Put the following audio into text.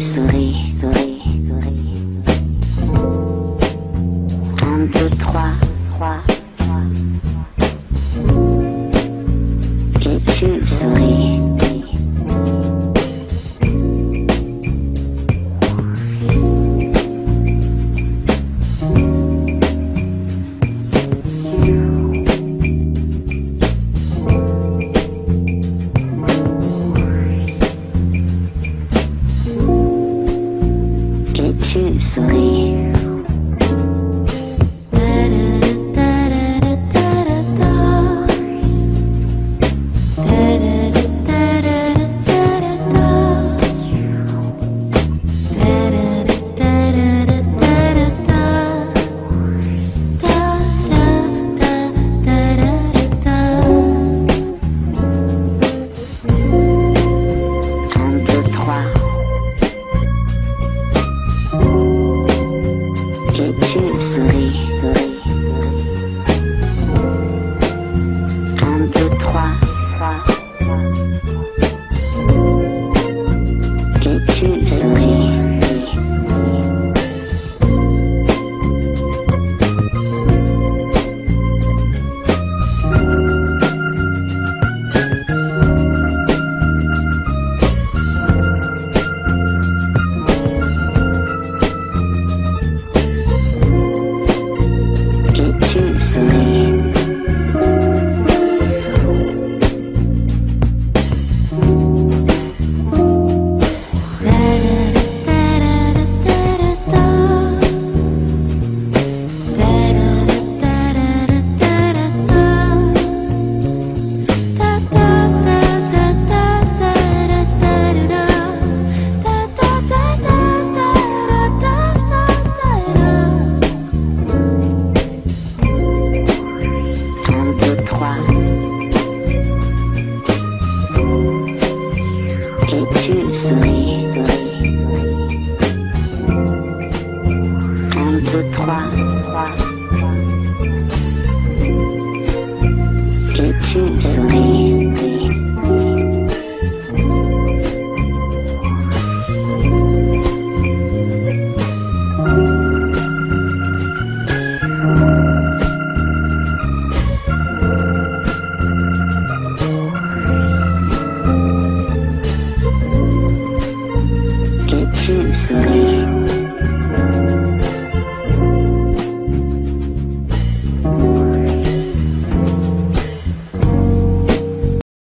souris. Un, deux, trois. Et tu souris. It's you,